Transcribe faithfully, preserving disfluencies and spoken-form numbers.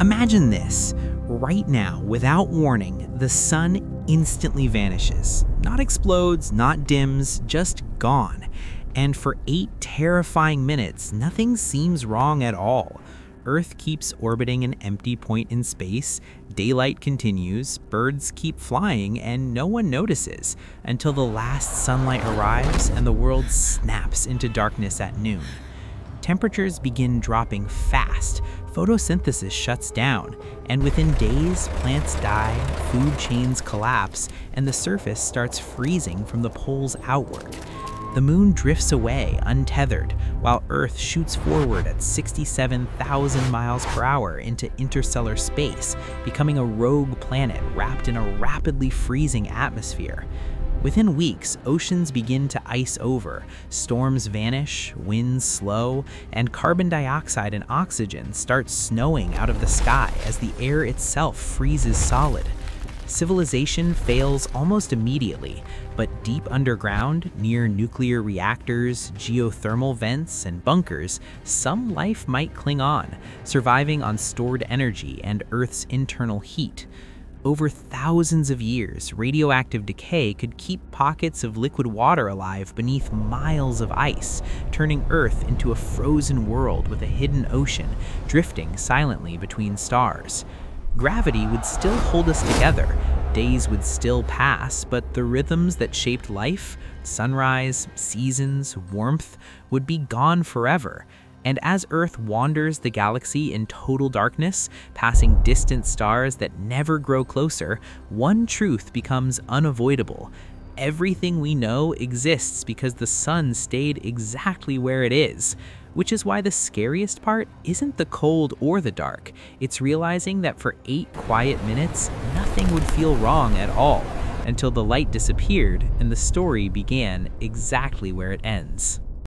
Imagine this. Right now, without warning, the sun instantly vanishes. Not explodes, not dims, just gone. And for eight terrifying minutes, nothing seems wrong at all. Earth keeps orbiting an empty point in space, daylight continues, birds keep flying, and no one notices, until the last sunlight arrives and the world snaps into darkness at noon. Temperatures begin dropping fast, photosynthesis shuts down, and within days, plants die, food chains collapse, and the surface starts freezing from the poles outward. The moon drifts away, untethered, while Earth shoots forward at sixty-seven thousand miles per hour into interstellar space, becoming a rogue planet wrapped in a rapidly freezing atmosphere. Within weeks, oceans begin to ice over, storms vanish, winds slow, and carbon dioxide and oxygen start snowing out of the sky as the air itself freezes solid. Civilization fails almost immediately, but deep underground, near nuclear reactors, geothermal vents, and bunkers, some life might cling on, surviving on stored energy and Earth's internal heat. Over thousands of years, radioactive decay could keep pockets of liquid water alive beneath miles of ice, turning Earth into a frozen world with a hidden ocean, drifting silently between stars. Gravity would still hold us together, days would still pass, but the rhythms that shaped life, sunrise, seasons, warmth, would be gone forever. And as Earth wanders the galaxy in total darkness, passing distant stars that never grow closer, one truth becomes unavoidable. Everything we know exists because the sun stayed exactly where it is. Which is why the scariest part isn't the cold or the dark. It's realizing that for eight quiet minutes, nothing would feel wrong at all, until the light disappeared and the story began exactly where it ends.